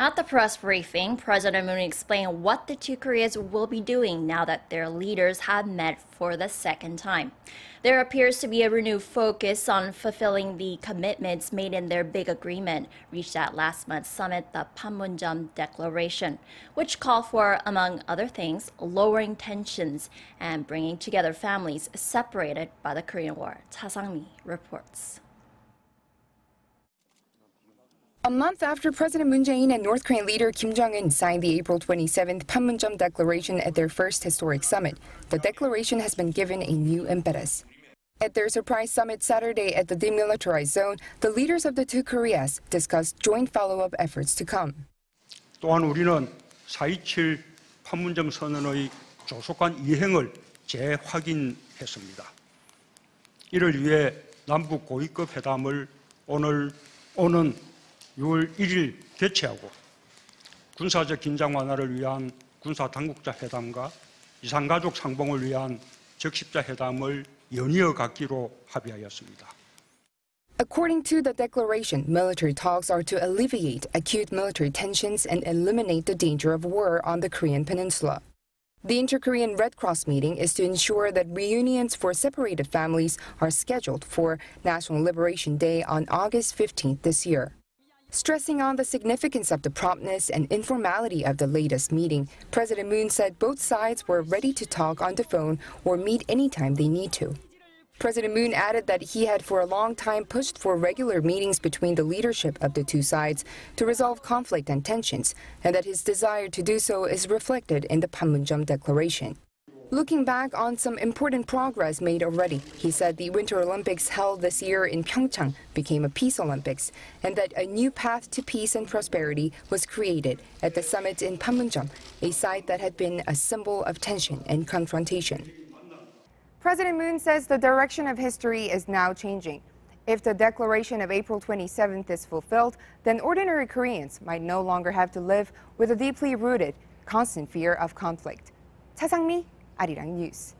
At the press briefing, President Moon explained what the two Koreas will be doing now that their leaders have met for the second time. There appears to be a renewed focus on fulfilling the commitments made in their big agreement reached at last month's summit, the Panmunjom Declaration, which called for, among other things, lowering tensions and bringing together families separated by the Korean War. Cha Sang-mi reports. A month after President Moon Jae-in and North Korean leader Kim Jong-un signed the April 27th Panmunjom Declaration at their first historic summit, the declaration has been given a new impetus. At their surprise summit Saturday at the Demilitarized Zone, the leaders of the two Koreas discussed joint follow-up efforts to come. 또한 우리는 4.27 판문점 선언의 조속한 이행을 재확인했습니다. 이를 위해 남북 고위급 회담을 오늘 오는 6월 1일 개최하고 군사적 긴장 완화를 위한 군사 당국자 회담과 이산가족 상봉을 위한 적십자 회담을 연이어 갖기로 합의하였습니다. According to the declaration, military talks are to alleviate acute military tensions and eliminate the danger of war on the Korean Peninsula. The Inter-Korean Red Cross meeting is to ensure that reunions for separated families are scheduled for National Liberation Day on August 15th this year. Stressing on the significance of the promptness and informality of the latest meeting, President Moon said both sides were ready to talk on the phone or meet anytime they need to. President Moon added that he had for a long time pushed for regular meetings between the leadership of the two sides to resolve conflict and tensions, and that his desire to do so is reflected in the Panmunjom Declaration. Looking back on some important progress made already, he said the Winter Olympics held this year in Pyeongchang became a peace Olympics, and that a new path to peace and prosperity was created at the summit in Panmunjom, a site that had been a symbol of tension and confrontation. President Moon says the direction of history is now changing. If the declaration of April 27th is fulfilled, then ordinary Koreans might no longer have to live with a deeply rooted, constant fear of conflict. Cha Sang-mi, Arirang News.